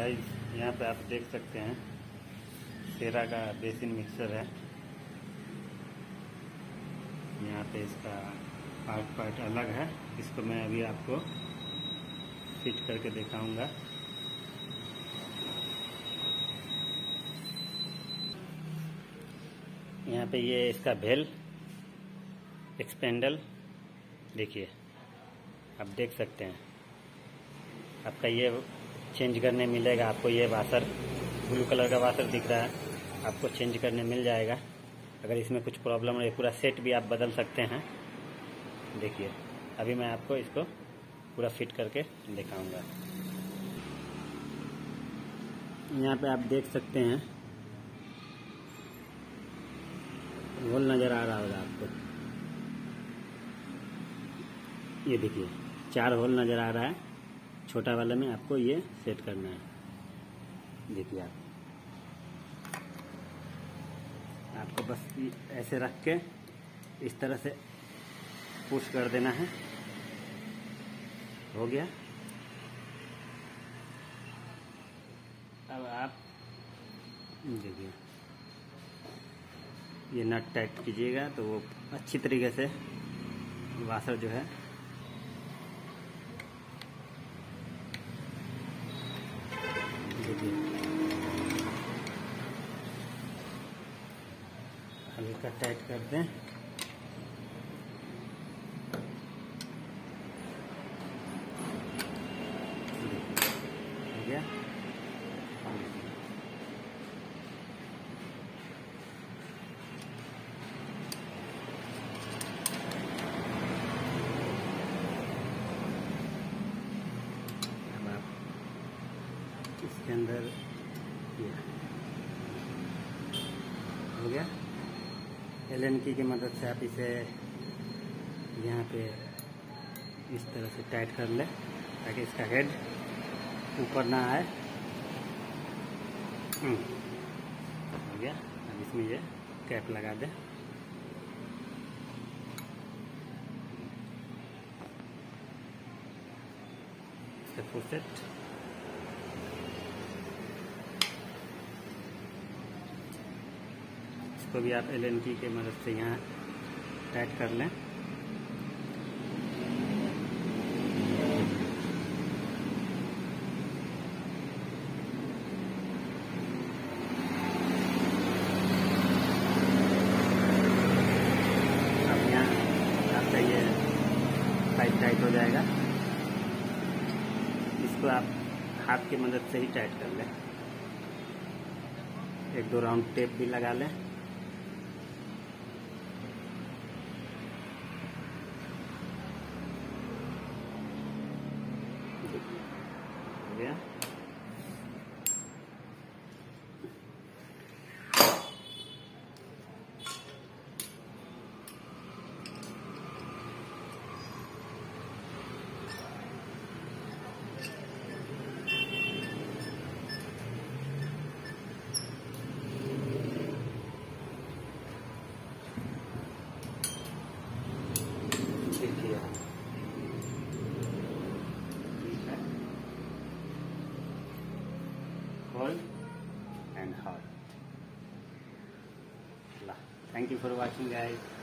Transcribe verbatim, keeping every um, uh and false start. Guys यहाँ पे आप देख सकते हैं सेरा का बेसिन मिक्सर है। यहाँ पे इसका पार्ट पार्ट अलग है, इसको मैं अभी आपको फिट करके दिखाऊंगा। यहाँ पे ये इसका भेल एक्सपेंडल देखिए, आप देख सकते हैं। आपका ये चेंज करने मिलेगा, आपको ये वाशर ब्लू कलर का वाशर दिख रहा है, आपको चेंज करने मिल जाएगा। अगर इसमें कुछ प्रॉब्लम हो, ये पूरा सेट भी आप बदल सकते हैं। देखिए अभी मैं आपको इसको पूरा फिट करके दिखाऊंगा। यहाँ पे आप देख सकते हैं, होल नज़र आ रहा होगा आपको। ये देखिए चार होल नज़र आ रहा है, छोटा वाले में आपको ये सेट करना है। देखिए आप आपको बस ऐसे रख के इस तरह से पुश कर देना है, हो गया। अब आप देखिए ये नट टाइट कीजिएगा तो वो अच्छी तरीके से वाशर जो है हल्का टाइट कर दें। ठीक है, इसके अंदर हो गया। एलन की की मदद से आप इसे यहाँ पे इस तरह से टाइट कर ले ताकि इसका हेड ऊपर ना आए। हो गया। अब इसमें ये कैप लगा दे। इसका फुल सेट को भी आप एल एन की के मदद से यहाँ टाइट कर लें। अब यहाँ आपका ये पाइप टाइट हो जाएगा, इसको आप हाथ की मदद से ही टाइट कर लें। एक दो राउंड टेप भी लगा लें। and hard. Thank you for watching guys.